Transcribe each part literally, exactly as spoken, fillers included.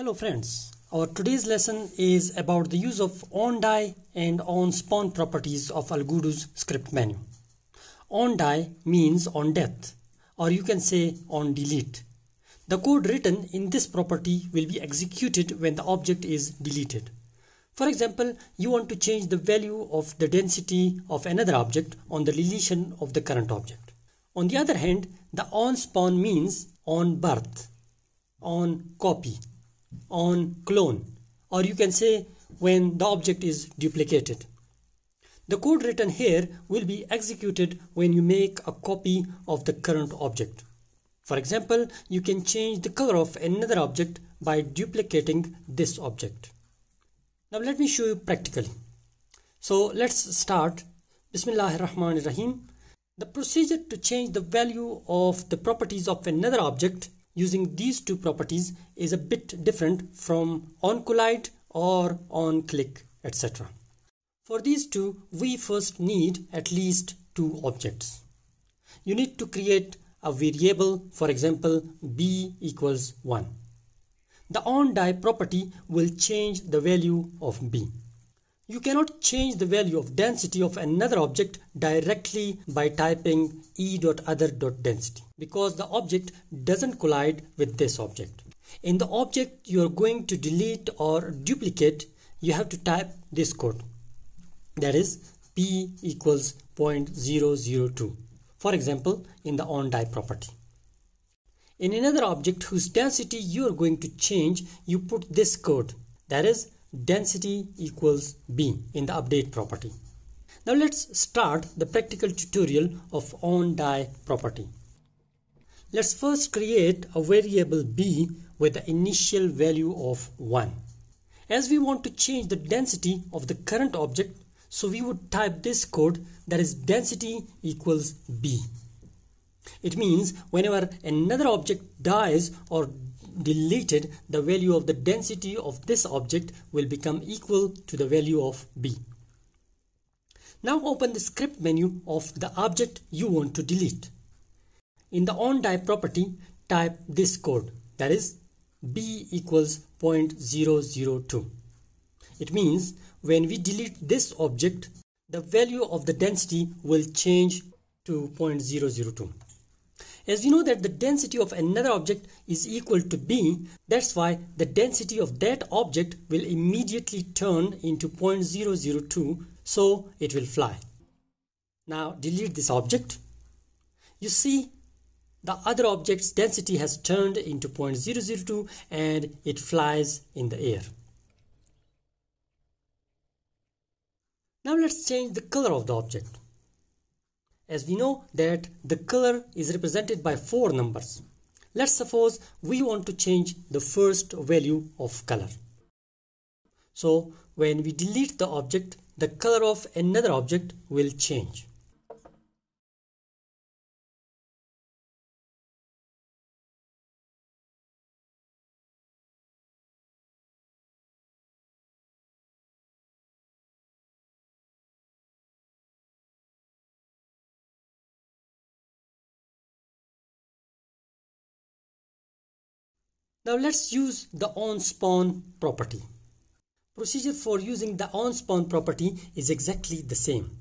Hello friends, our today's lesson is about the use of onDie and onSpawn properties of Algodoo's script menu. onDie means on death, or you can say on delete. The code written in this property will be executed when the object is deleted. For example, you want to change the value of the density of another object on the deletion of the current object. On the other hand, the onSpawn means on birth, on copy, on clone, or you can say when the object is duplicated. The code written here will be executed when you make a copy of the current object. For example, you can change the color of another object by duplicating this object. Now let me show you practically. So let's start. Bismillahirrahmanirrahim. The procedure to change the value of the properties of another object using these two properties is a bit different from onCollide or onClick, et cetera. For these two, we first need at least two objects. You need to create a variable, for example, b equals one. The onDie property will change the value of b. You cannot change the value of density of another object directly by typing e.other.density because the object doesn't collide with this object. In the object you are going to delete or duplicate, you have to type this code. That is p equals zero point zero zero two, for example, in the onDie property. In another object whose density you are going to change, you put this code. That is density equals b in the update property. Now let's start the practical tutorial of onDie property. Let's first create a variable b with the initial value of one. As we want to change the density of the current object, so we would type this code, that is density equals b. It means whenever another object dies or deleted, the value of the density of this object will become equal to the value of b. Now open the script menu of the object you want to delete. In the onDie property, type this code, that is b equals zero point zero zero two. It means when we delete this object, the value of the density will change to zero point zero zero two. As we know that the density of another object is equal to b, that's why the density of that object will immediately turn into zero point zero zero two, so it will fly. Now delete this object. You see, the other object's density has turned into zero point zero zero two and it flies in the air. Now let's change the color of the object. As we know that the color is represented by four numbers. Let's suppose we want to change the first value of color. So when we delete the object, the color of another object will change. Now let's use the onSpawn property. Procedure for using the onSpawn property is exactly the same.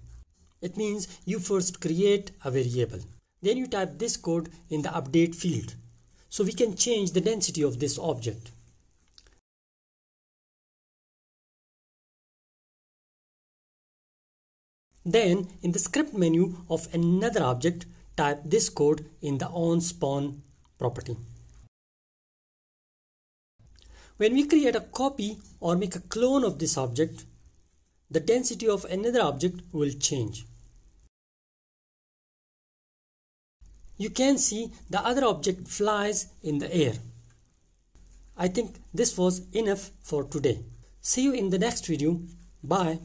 It means you first create a variable. Then you type this code in the update field. So we can change the density of this object. Then in the script menu of another object, type this code in the onSpawn property. When we create a copy or make a clone of this object, the density of another object will change. You can see the other object flies in the air. I think this was enough for today. See you in the next video. Bye.